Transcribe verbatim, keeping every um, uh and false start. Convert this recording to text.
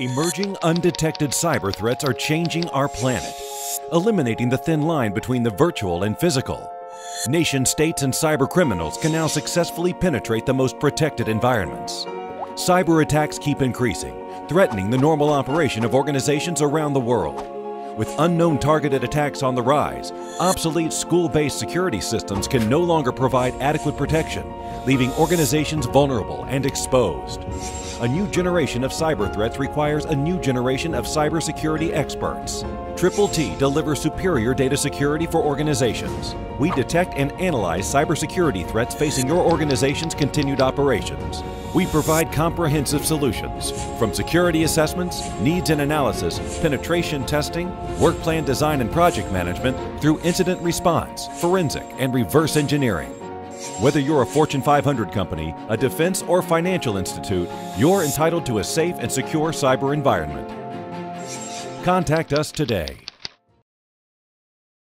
Emerging undetected cyber threats are changing our planet, eliminating the thin line between the virtual and physical. Nation states and cyber criminals can now successfully penetrate the most protected environments. Cyber attacks keep increasing, threatening the normal operation of organizations around the world. With unknown targeted attacks on the rise, obsolete school-based security systems can no longer provide adequate protection, leaving organizations vulnerable and exposed. A new generation of cyber threats requires a new generation of cybersecurity experts. Triple T delivers superior data security for organizations. We detect and analyze cybersecurity threats facing your organization's continued operations. We provide comprehensive solutions, from security assessments, needs and analysis, penetration testing, work plan design and project management, through incident response, forensic, and reverse engineering. Whether you're a Fortune five hundred company, a defense or financial institute, you're entitled to a safe and secure cyber environment. Contact us today.